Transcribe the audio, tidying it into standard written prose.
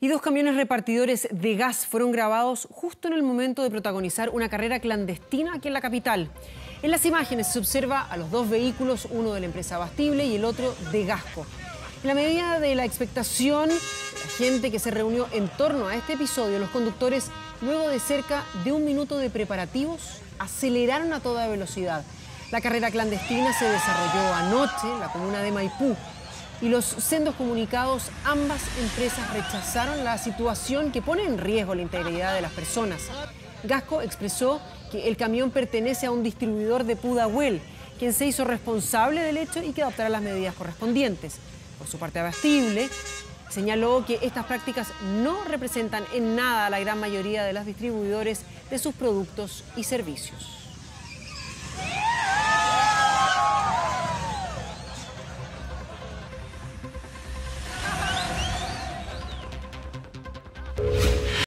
Y dos camiones repartidores de gas fueron grabados justo en el momento de protagonizar una carrera clandestina aquí en la capital. En las imágenes se observa a los dos vehículos, uno de la empresa Abastible y el otro de Gasco. En la medida de la expectación, la gente que se reunió en torno a este episodio, los conductores, luego de cerca de un minuto de preparativos, aceleraron a toda velocidad. La carrera clandestina se desarrolló anoche en la comuna de Maipú. Y los sendos comunicados, ambas empresas rechazaron la situación que pone en riesgo la integridad de las personas. Gasco expresó que el camión pertenece a un distribuidor de Pudahuel, quien se hizo responsable del hecho y que adoptará las medidas correspondientes. Por su parte, Abastible señaló que estas prácticas no representan en nada a la gran mayoría de los distribuidores de sus productos y servicios.